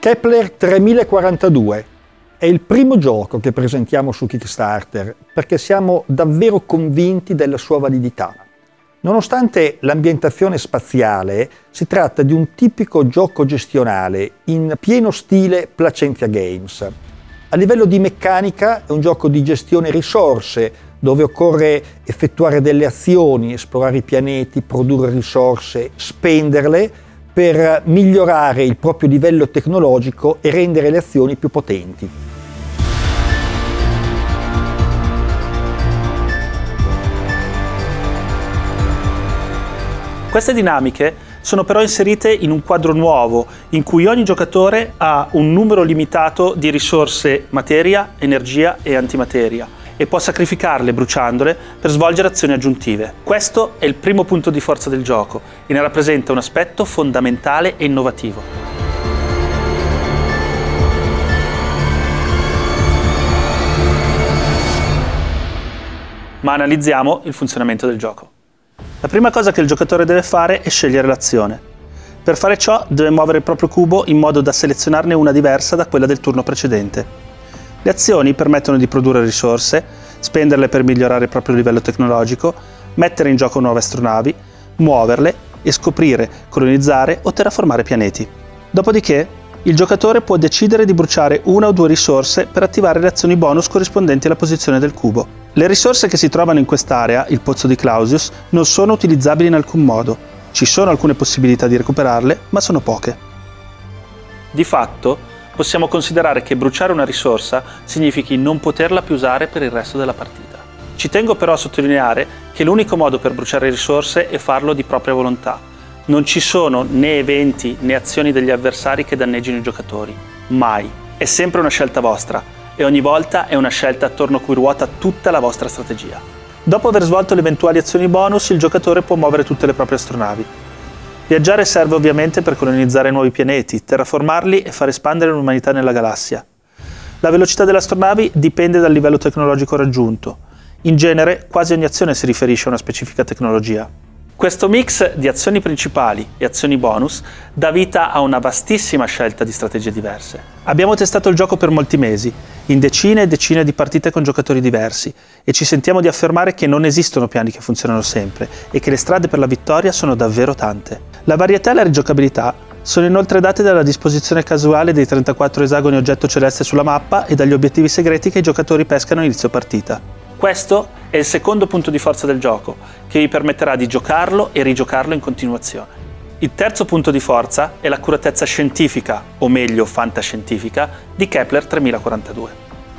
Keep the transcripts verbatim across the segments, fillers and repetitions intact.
Kepler tremila quarantadue è il primo gioco che presentiamo su Kickstarter perché siamo davvero convinti della sua validità. Nonostante l'ambientazione spaziale, si tratta di un tipico gioco gestionale in pieno stile Placentia Games. A livello di meccanica è un gioco di gestione risorse dove occorre effettuare delle azioni, esplorare i pianeti, produrre risorse, spenderle per migliorare il proprio livello tecnologico e rendere le azioni più potenti. Queste dinamiche sono però inserite in un quadro nuovo, in cui ogni giocatore ha un numero limitato di risorse materia, energia e antimateria e può sacrificarle bruciandole per svolgere azioni aggiuntive. Questo è il primo punto di forza del gioco e ne rappresenta un aspetto fondamentale e innovativo. Ma analizziamo il funzionamento del gioco. La prima cosa che il giocatore deve fare è scegliere l'azione. Per fare ciò deve muovere il proprio cubo in modo da selezionarne una diversa da quella del turno precedente. Le azioni permettono di produrre risorse, spenderle per migliorare il proprio livello tecnologico, mettere in gioco nuove astronavi, muoverle e scoprire, colonizzare o terraformare pianeti. Dopodiché, il giocatore può decidere di bruciare una o due risorse per attivare le azioni bonus corrispondenti alla posizione del cubo. Le risorse che si trovano in quest'area, il Pozzo di Clausius, non sono utilizzabili in alcun modo. Ci sono alcune possibilità di recuperarle, ma sono poche. Di fatto, possiamo considerare che bruciare una risorsa significhi non poterla più usare per il resto della partita. Ci tengo però a sottolineare che l'unico modo per bruciare risorse è farlo di propria volontà. Non ci sono né eventi né azioni degli avversari che danneggino i giocatori. Mai. È sempre una scelta vostra. E ogni volta è una scelta attorno a cui ruota tutta la vostra strategia. Dopo aver svolto le eventuali azioni bonus, il giocatore può muovere tutte le proprie astronavi. Viaggiare serve ovviamente per colonizzare nuovi pianeti, terraformarli e far espandere l'umanità nella galassia. La velocità delle astronavi dipende dal livello tecnologico raggiunto. In genere, quasi ogni azione si riferisce a una specifica tecnologia. Questo mix di azioni principali e azioni bonus dà vita a una vastissima scelta di strategie diverse. Abbiamo testato il gioco per molti mesi, in decine e decine di partite con giocatori diversi, e ci sentiamo di affermare che non esistono piani che funzionano sempre e che le strade per la vittoria sono davvero tante. La varietà e la rigiocabilità sono inoltre date dalla disposizione casuale dei trentaquattro esagoni oggetto celeste sulla mappa e dagli obiettivi segreti che i giocatori pescano a inizio partita. Questo è il secondo punto di forza del gioco, che vi permetterà di giocarlo e rigiocarlo in continuazione. Il terzo punto di forza è l'accuratezza scientifica, o meglio fantascientifica, di Kepler tremila quarantadue.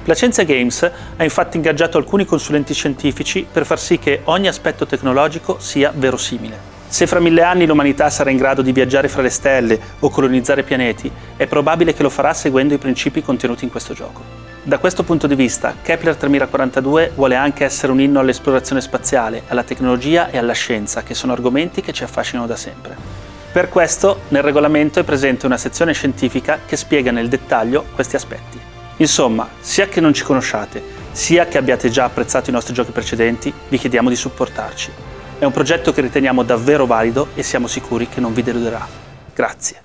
Placentia Games ha infatti ingaggiato alcuni consulenti scientifici per far sì che ogni aspetto tecnologico sia verosimile. Se fra mille anni l'umanità sarà in grado di viaggiare fra le stelle o colonizzare pianeti, è probabile che lo farà seguendo i principi contenuti in questo gioco. Da questo punto di vista, Kepler tremila quarantadue vuole anche essere un inno all'esplorazione spaziale, alla tecnologia e alla scienza, che sono argomenti che ci affascinano da sempre. Per questo, nel regolamento è presente una sezione scientifica che spiega nel dettaglio questi aspetti. Insomma, sia che non ci conosciate, sia che abbiate già apprezzato i nostri giochi precedenti, vi chiediamo di supportarci. È un progetto che riteniamo davvero valido e siamo sicuri che non vi deluderà. Grazie.